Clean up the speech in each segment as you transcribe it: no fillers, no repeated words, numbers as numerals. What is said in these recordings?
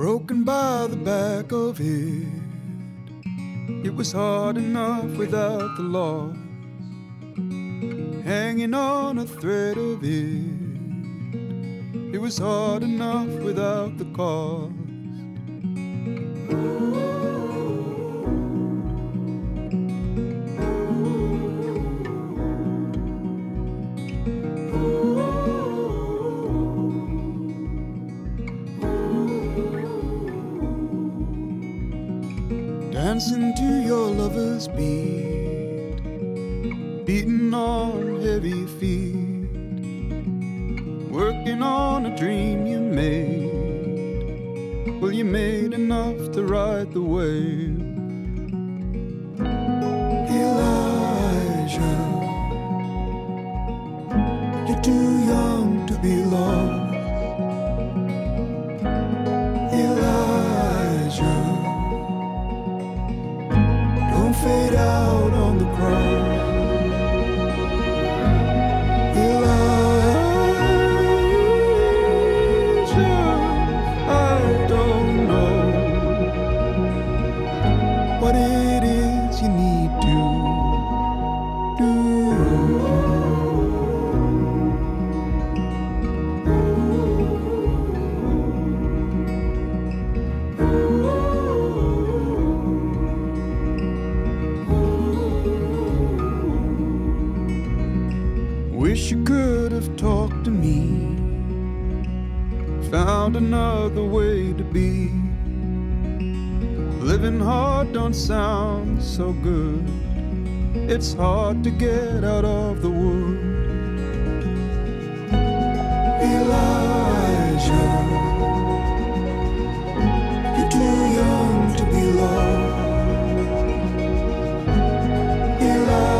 broken by the back of it. It was hard enough without the loss, hanging on a thread of it. It was hard enough without the cause. Dancing to your lover's beat, beating on heavy feet, working on a dream you made. Well, you made enough to ride the wave. Elijah, you're too young to be lost. Fade out on the ground. Elijah, I don't know what it is you need to do. Wish you could have talked to me, found another way to be. Living hard don't sound so good, it's hard to get out of the wood. Elijah, you're too young to be loved. Elijah,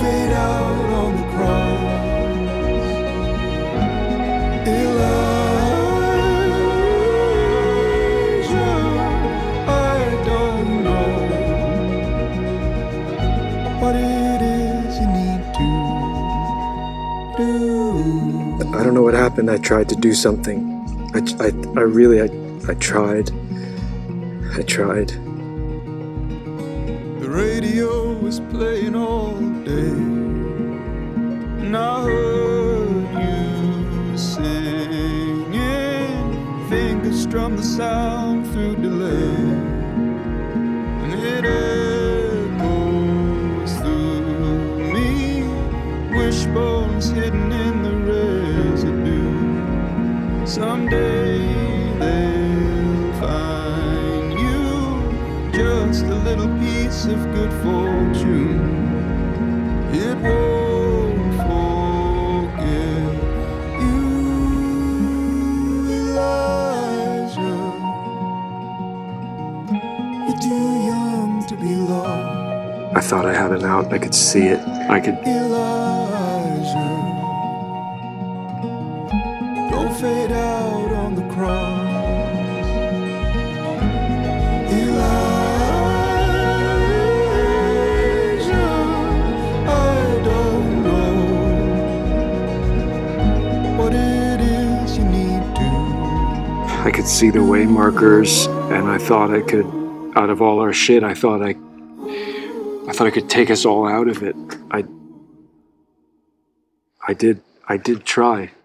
fade out on the cross. Elijah, I don't know what it is you need to do. I don't know what happened. I tried to do something. I really tried. The radio was playing all day, and I heard you singing. Fingers strum the sound through delay, and it echoes through me. Wishbones hidden in the residue. Someday they'll find you, just a little piece of good fortune. It won't forget you, Elijah. You're too young to be lost. I thought I had it out. I could see it. I could. Elijah, don't fade out on the cross. Elijah. I could see the way markers, and I thought I could, out of all our shit, I thought I could take us all out of it. I did try.